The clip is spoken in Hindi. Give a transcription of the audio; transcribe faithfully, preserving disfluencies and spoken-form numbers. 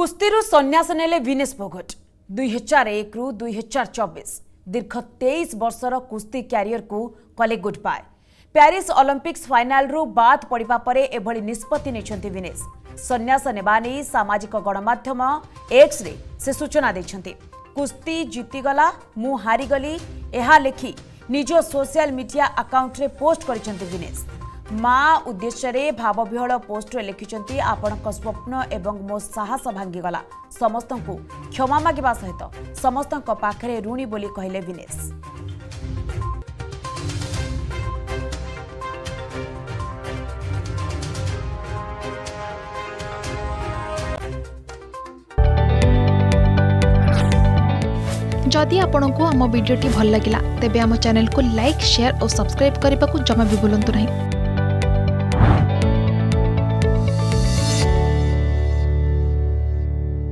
कुस्तीरू सन्यास नेले विनेश फोगट दुई हजार एक रु दुई हजार चौबीस दीर्घ तेईस वर्षर कुस्ती क्यारियर को कले goodbye. Paris Olympics final रु बाद पड़िबा परे एभली निष्पत्ति नेछंती विनेश। सन्यास नेबानी सामाजिक गणमाध्यम एक्स रे से सूचना देछंती। कुस्ती जीतीगला मु हारीगली एहा लेखि निज सोशल मीडिया अकाउंट रे पोस्ट करिसंती विनेश। माँ उद्देश्य भावविहल पोस्ट लिखिं आपण स्वप्न एवं मो साहस भांगीगला समस्त को क्षमा मागिबा सहित समस्त पाखे ऋणी बोली कहले विनेश। जदि आपंक आम भिडी भल लगा तेब आम चैनल को लाइक शेयर और सब्सक्राइब करने को जमा भी भूलु नहीं।